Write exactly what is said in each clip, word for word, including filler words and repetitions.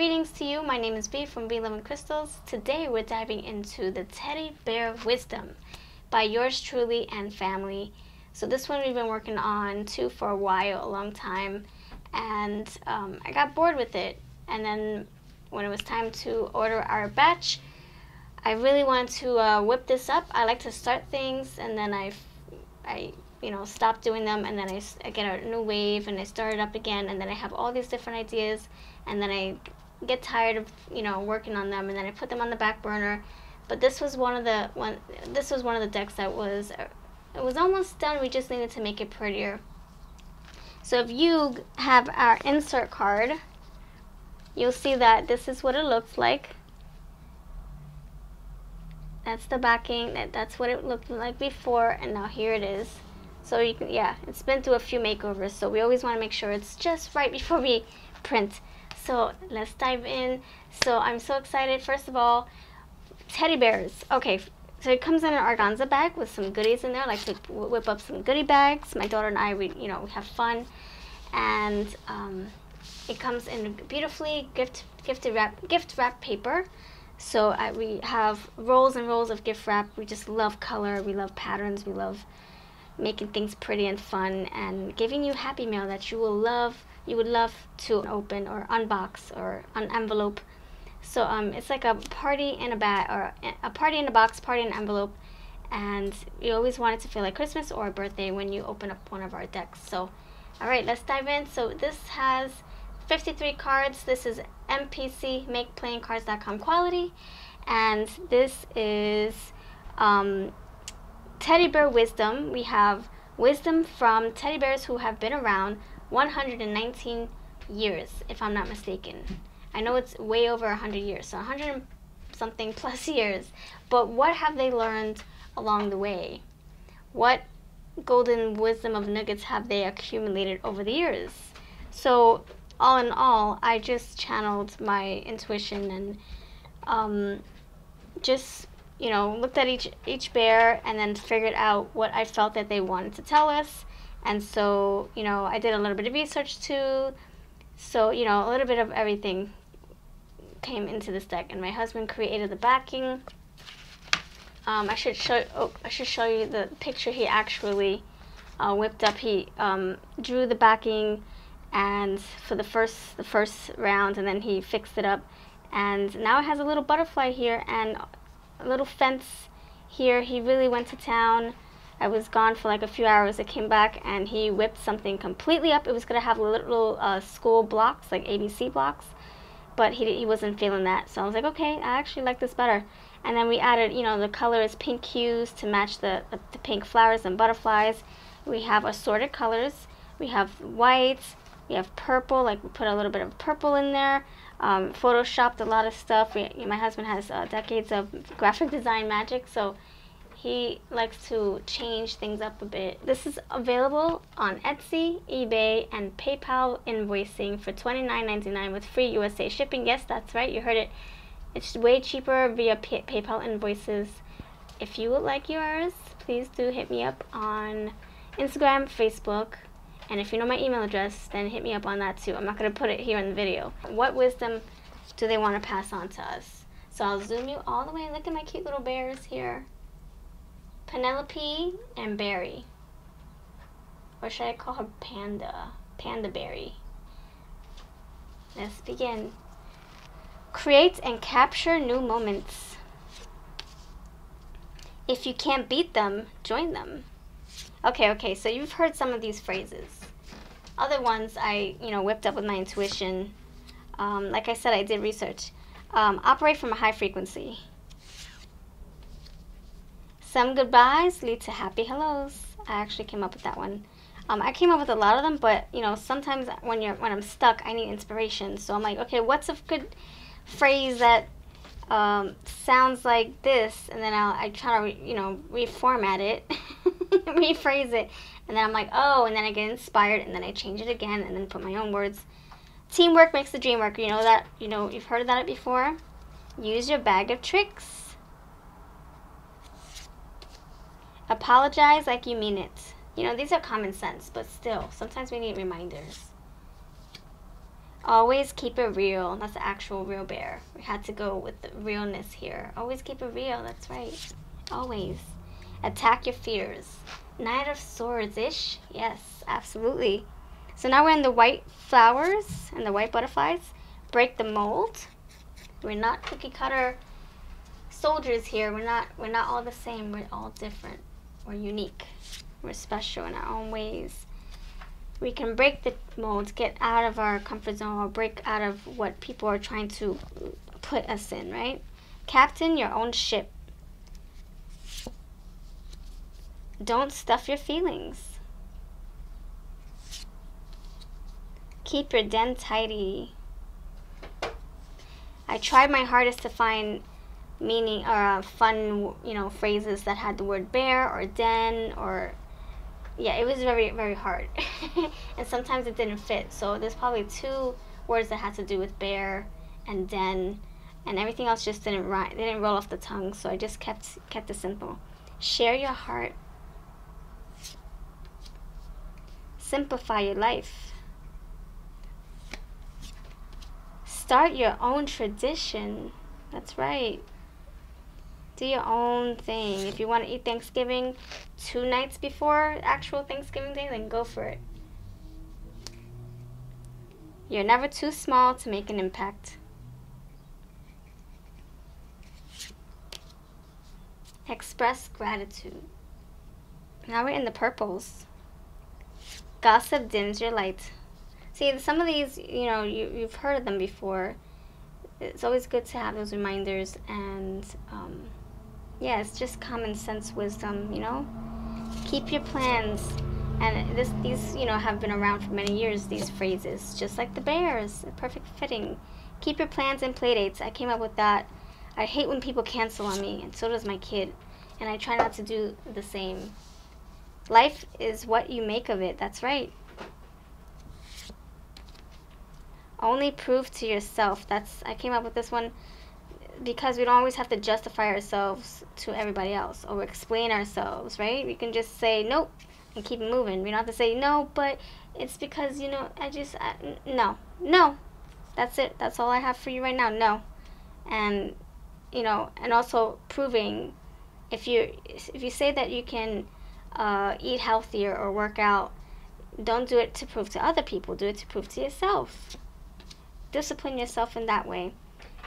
Greetings to you, my name is Bea from Bea Love and Crystals. Today we're diving into the Teddy Bear Wisdom by yours truly and family. So this one we've been working on too for a while, a long time, and um, I got bored with it. And then when it was time to order our batch, I really wanted to uh, whip this up. I like to start things and then I, I you know, stop doing them, and then I, I get a new wave and I start it up again, and then I have all these different ideas, and then I get tired of, you know, working on them, and then I put them on the back burner. But this was one of the one this was one of the decks that was it was almost done. We just needed to make it prettier. So if you have our insert card, you'll see that this is what it looks like. That's the backing, that that's what it looked like before, and now here it is. So you can, yeah, it's been through a few makeovers, so we always want to make sure it's just right before we print. So let's dive in. So I'm so excited. First of all, teddy bears. Okay, so it comes in an organza bag with some goodies in there. I like to whip up some goodie bags. My daughter and I, we you know we have fun, and um, it comes in beautifully gift gifted wrap gift wrap paper. So I, we have rolls and rolls of gift wrap. We just love color. We love patterns. We love making things pretty and fun, and giving you Happy Mail that you will love. You would love to open or unbox or unenvelope. So um, it's like a party in a bag, or a party in a box, party in an envelope, and you always want it to feel like Christmas or a birthday when you open up one of our decks. So, all right, let's dive in. So this has fifty-three cards. This is M P C, make playing dot com quality, and this is um, Teddy Bear Wisdom. We have wisdom from teddy bears who have been around one hundred nineteen years, if I'm not mistaken. I know it's way over one hundred years, so one hundred something plus years. But what have they learned along the way? What golden wisdom of nuggets have they accumulated over the years? So all in all, I just channeled my intuition and um, just, you know, looked at each, each bear and then figured out what I felt that they wanted to tell us. And so, you know, I did a little bit of research too. So, you know, a little bit of everything came into this deck, and my husband created the backing. Um, I should show oh, I should show you the picture he actually uh, whipped up. He um, drew the backing, and for the first the first round, and then he fixed it up, and now it has a little butterfly here and a little fence here. He really went to town. I was gone for like a few hours. I came back and he whipped something completely up. It was gonna have little uh, school blocks, like A B C blocks, but he, he wasn't feeling that. So I was like, okay, I actually like this better. And then we added, you know, the color is pink hues to match the, the, the pink flowers and butterflies. We have assorted colors. We have whites, we have purple, like we put a little bit of purple in there. Um, photoshopped a lot of stuff. We, my husband has uh, decades of graphic design magic, so he likes to change things up a bit. This is available on Etsy, eBay, and PayPal invoicing for twenty-nine ninety-nine with free U S A shipping. Yes, that's right, you heard it. It's way cheaper via pay PayPal invoices. If you would like yours, please do hit me up on Instagram, Facebook, and if you know my email address, then hit me up on that too. I'm not gonna put it here in the video. What wisdom do they want to pass on to us? So I'll zoom you all the way. Look at my cute little bears here. Penelope and Berry, or should I call her Panda? Panda Berry. Let's begin. Create and capture new moments. If you can't beat them, join them. Okay, okay, so you've heard some of these phrases. Other ones I, you know, whipped up with my intuition. Um, like I said, I did research. Um, operate from a high frequency. Some goodbyes lead to happy hellos. I actually came up with that one. Um, I came up with a lot of them, but you know, sometimes when you're when I'm stuck, I need inspiration. So I'm like, okay, what's a good phrase that um, sounds like this? And then I'll, I try to re, you know reformat it, rephrase it, and then I'm like, oh, and then I get inspired, and then I change it again, and then put my own words. Teamwork makes the dream work. You know that. You know you've heard of that before. Use your bag of tricks. Apologize like you mean it. You know, these are common sense, but still, sometimes we need reminders. Always keep it real. That's the actual real bear. We had to go with the realness here. Always keep it real. That's right. Always. Attack your fears. Knight of Swords-ish. Yes, absolutely. So now we're in the white flowers and the white butterflies. Break the mold. We're not cookie cutter soldiers here. We're not, we're not all the same. We're all different. We're unique. We're special in our own ways. We can break the mold, get out of our comfort zone, or break out of what people are trying to put us in, right? Captain your own ship. Don't stuff your feelings. Keep your den tidy. I tried my hardest to find meaning or uh, fun, you know, phrases that had the word bear or den or, yeah, it was very, very hard. And sometimes it didn't fit. So there's probably two words that had to do with bear and den, and everything else just didn't rhyme. They didn't roll off the tongue. So I just kept kept it simple. Share your heart. Simplify your life. Start your own tradition. That's right. Do your own thing. If you want to eat Thanksgiving two nights before actual Thanksgiving Day, then go for it. You're never too small to make an impact. Express gratitude. Now we're in the purples. Gossip dims your light. See, some of these, you know, you, you've heard of them before. It's always good to have those reminders, and um, yeah, it's just common sense wisdom, you know? Keep your plans, and this, these, you know, have been around for many years, these phrases, just like the bears, perfect fitting. Keep your plans and play dates. I came up with that. I hate when people cancel on me, and so does my kid, and I try not to do the same. Life is what you make of it, that's right. Only prove to yourself. That's, I came up with this one because we don't always have to justify ourselves to everybody else or explain ourselves, right? We can just say nope and keep moving. We don't have to say no, but it's because, you know, I just, I, no, no, that's it. That's all I have for you right now, no. And, you know, and also proving if you, if you say that you can uh, eat healthier or work out, don't do it to prove to other people. Do it to prove to yourself. Discipline yourself in that way.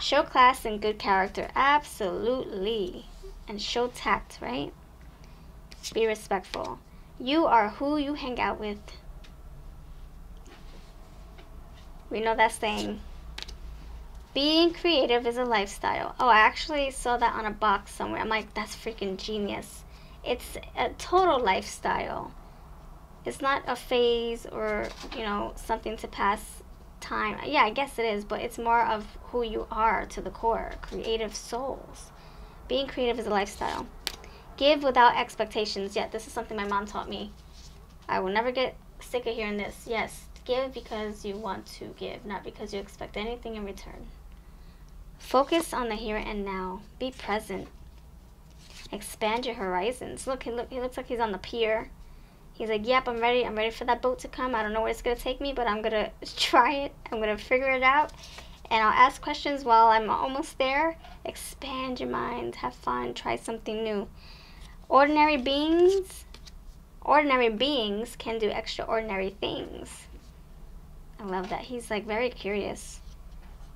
Show class and good character, absolutely. And show tact, right? Be respectful. You are who you hang out with. We know that saying. Being creative is a lifestyle. Oh, I actually saw that on a box somewhere. I'm like, that's freaking genius. It's a total lifestyle. It's not a phase or, you know, something to pass time. Yeah, I guess it is, but it's more of who you are to the core. Creative souls. Being creative is a lifestyle. Give without expectations. Yeah, this is something my mom taught me. I will never get sick of hearing this. Yes, give because you want to give, not because you expect anything in return. Focus on the here and now. Be present. Expand your horizons. Look, he, look, he looks like he's on the pier. He's like, yep, I'm ready. I'm ready for that boat to come. I don't know where it's going to take me, but I'm going to try it. I'm going to figure it out. And I'll ask questions while I'm almost there. Expand your mind. Have fun. Try something new. Ordinary beings. Ordinary beings can do extraordinary things. I love that. He's like very curious.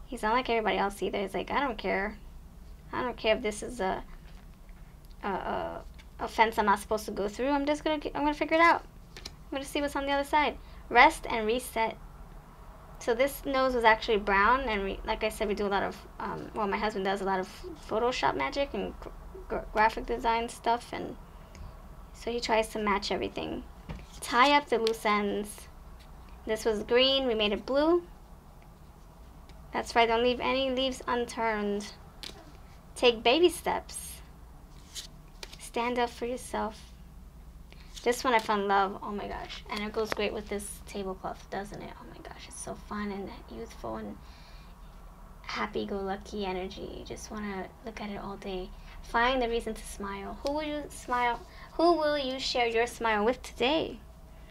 He's not like everybody else either. He's like, I don't care. I don't care if this is a... a, a offense I'm not supposed to go through. I'm just gonna I'm gonna figure it out. I'm gonna see what's on the other side. Rest and reset. So this nose was actually brown, and we, like I said, we do a lot of um, well, my husband does a lot of Photoshop magic and gra graphic design stuff, and so he tries to match everything. Tie up the loose ends. This was green, we made it blue. That's right, don't leave any leaves unturned. Take baby steps. Stand up for yourself. This one I found love. Oh my gosh. And it goes great with this tablecloth, doesn't it? Oh my gosh. It's so fun and youthful and happy-go-lucky energy. You just want to look at it all day. Find the reason to smile. Who will you smile? Who will you share your smile with today?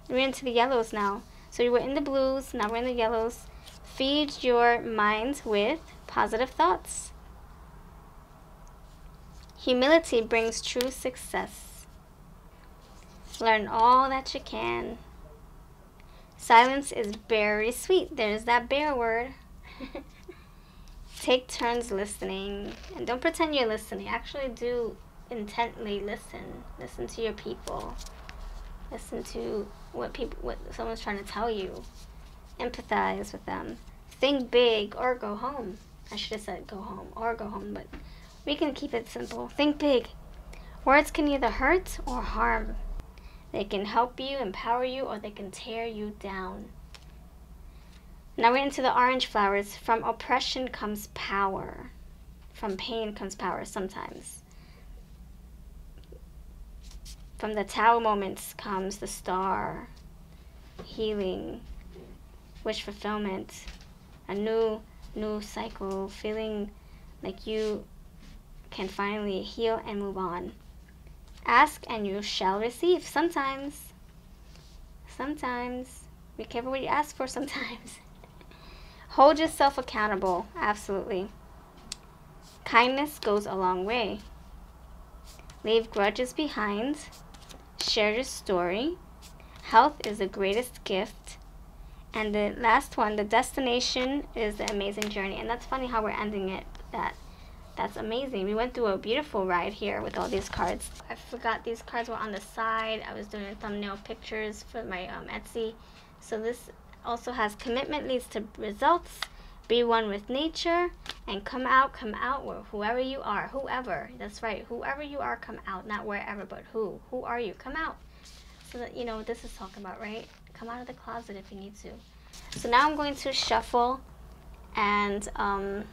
We're into the yellows now. So we were in the blues. Now we're in the yellows. Feed your minds with positive thoughts. Humility brings true success. Learn all that you can. Silence is very sweet. There's that bear word. Take turns listening. And don't pretend you're listening. Actually do intently listen. Listen to your people. Listen to what people, what someone's trying to tell you. Empathize with them. Think big or go home. I should have said go home or go home, but we can keep it simple. Think big. Words can either hurt or harm. They can help you, empower you, or they can tear you down. Now we're into the orange flowers. From oppression comes power. From pain comes power sometimes. From the Tao moments comes the star. Healing. Wish fulfillment. A new, new cycle. Feeling like you can finally heal and move on. Ask and you shall receive. Sometimes. Sometimes. Be careful what you ask for sometimes. Hold yourself accountable. Absolutely. Kindness goes a long way. Leave grudges behind. Share your story. Health is the greatest gift. And the last one, the destination is the amazing journey. And that's funny how we're ending it with that. That's amazing. We went through a beautiful ride here with all these cards. I forgot these cards were on the side. I was doing thumbnail pictures for my um, Etsy. So this also has commitment leads to results. Be one with nature. And come out, come out with whoever you are. Whoever. That's right. Whoever you are, come out. Not wherever, but who. Who are you? Come out. So that, you know what this is talking about, right? Come out of the closet if you need to. So now I'm going to shuffle and um,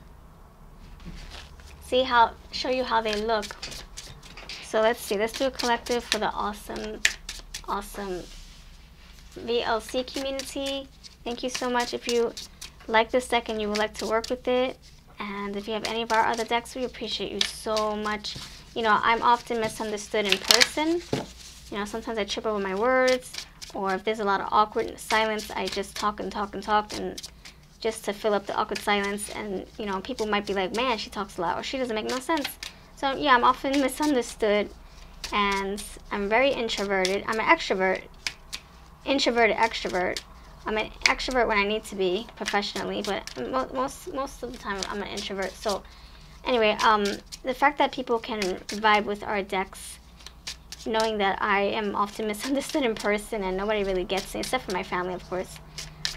see how, show you how they look. So let's see, let's do a collective for the awesome, awesome V L C community. Thank you so much. If you like this deck and you would like to work with it, and if you have any of our other decks, we appreciate you so much. You know, I'm often misunderstood in person. You know, sometimes I trip over my words, or if there's a lot of awkward silence, I just talk and talk and talk and just to fill up the awkward silence. And, you know, people might be like, man, she talks a lot, or she doesn't make no sense. So, yeah, I'm often misunderstood, and I'm very introverted. I'm an extrovert. Introverted extrovert. I'm an extrovert when I need to be professionally, but mo most, most of the time I'm an introvert. So, anyway, um, the fact that people can vibe with our decks, knowing that I am often misunderstood in person and nobody really gets me, except for my family, of course.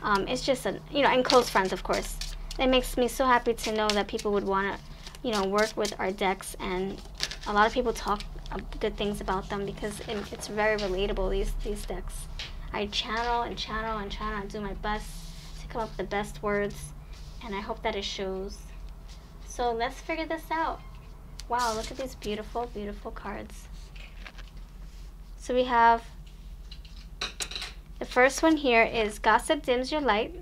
Um, it's just a, you know, and close friends, of course. It makes me so happy to know that people would want to, you know, work with our decks, and a lot of people talk uh, good things about them because it, it's very relatable, these, these decks. I channel and channel and channel and do my best to come up with the best words, and I hope that it shows. So let's figure this out. Wow, look at these beautiful, beautiful cards. So we have the first one here is gossip dims your light.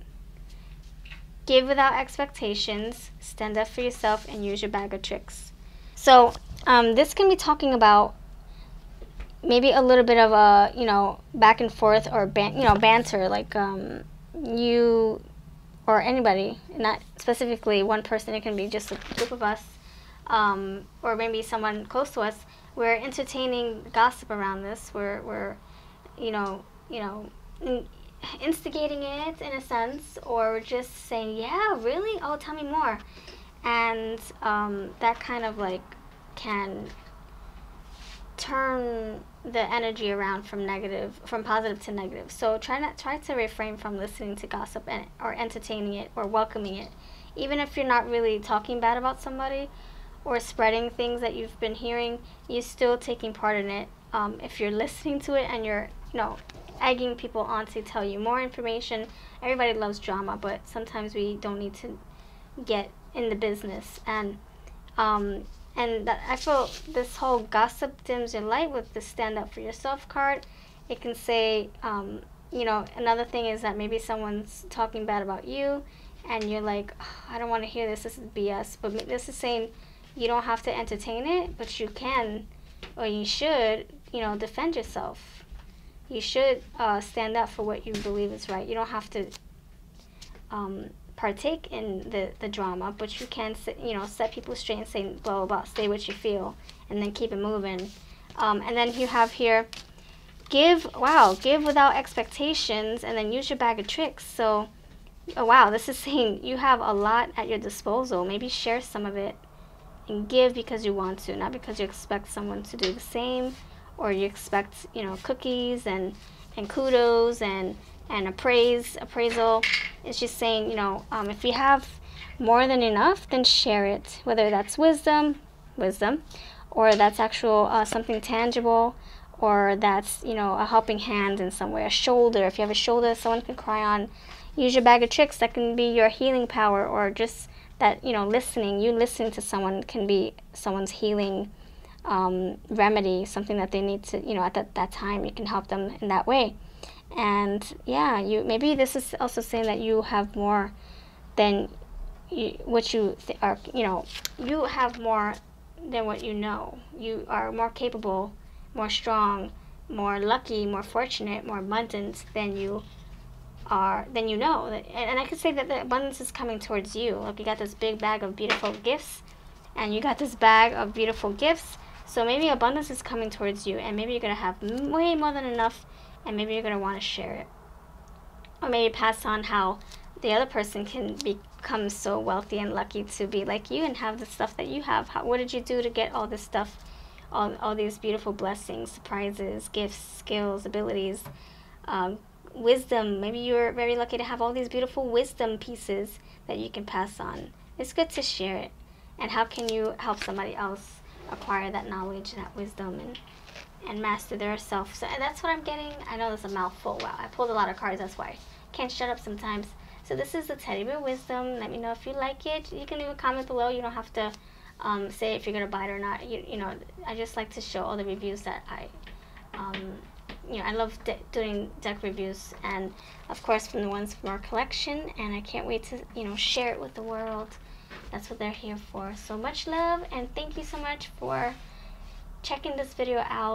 Give without expectations. Stand up for yourself and use your bag of tricks. So um, this can be talking about maybe a little bit of a, you know, back and forth or ban you know banter, like um, you or anybody, not specifically one person. It can be just a group of us, um, or maybe someone close to us. We're entertaining gossip around this. We're we're, you know, you know, in instigating it in a sense, or just saying, yeah, really? Oh, tell me more. And um, that kind of like can turn the energy around from negative, from positive to negative. So try not try to refrain from listening to gossip and or entertaining it or welcoming it, even if you're not really talking bad about somebody or spreading things that you've been hearing. You're still taking part in it. Um, if you're listening to it and you're, you know, egging people on to tell you more information. Everybody loves drama, but sometimes we don't need to get in the business. And um, and that, I feel this whole gossip dims your light with the stand up for yourself card. It can say, um, you know, another thing is that maybe someone's talking bad about you, and you're like, oh, I don't want to hear this. This is B S. But this is saying, you don't have to entertain it, but you can, or you should, you know, defend yourself. You should uh, stand up for what you believe is right. You don't have to um, partake in the, the drama, but you can, you know, set people straight and say blah, blah, blah, say what you feel, and then keep it moving. Um, and then you have here, give, wow, give without expectations, and then use your bag of tricks. So, oh, wow, this is saying you have a lot at your disposal. Maybe share some of it and give because you want to, not because you expect someone to do the same, or you expect, you know, cookies and, and kudos and, and appraise, appraisal. It's just saying, you know, um, if you have more than enough, then share it, whether that's wisdom, wisdom, or that's actual uh, something tangible, or that's, you know, a helping hand in some way, a shoulder. If you have a shoulder someone can cry on, use your bag of tricks. That can be your healing power, or just that, you know, listening. You listening to someone can be someone's healing um, remedy, something that they need to, you know, at that, that time. You can help them in that way. And yeah, you maybe this is also saying that you have more than you, what you th are, you know, you have more than what you know. You are more capable, more strong, more lucky, more fortunate, more abundant than you are, than you know. And, and I could say that the abundance is coming towards you. Like you got this big bag of beautiful gifts, and you got this bag of beautiful gifts. So maybe abundance is coming towards you, and maybe you're gonna have way more than enough. And maybe you're going to want to share it. Or maybe pass on how the other person can become so wealthy and lucky to be like you and have the stuff that you have. How, what did you do to get all this stuff, all, all these beautiful blessings, surprises, gifts, skills, abilities, um, wisdom. Maybe you were very lucky to have all these beautiful wisdom pieces that you can pass on. It's good to share it. And how can you help somebody else acquire that knowledge, that wisdom, and and master their self. So and that's what I'm getting. I know that's a mouthful. Wow, I pulled a lot of cards. That's why I can't shut up sometimes. So this is the Teddy Bear Wisdom. Let me know if you like it. You can leave a comment below. You don't have to um, say if you're going to buy it or not. You, you know, I just like to show all the reviews that I, um, you know, I love de doing deck reviews. And, of course, from the ones from our collection. And I can't wait to, you know, share it with the world. That's what they're here for. So much love, and thank you so much for checking this video out.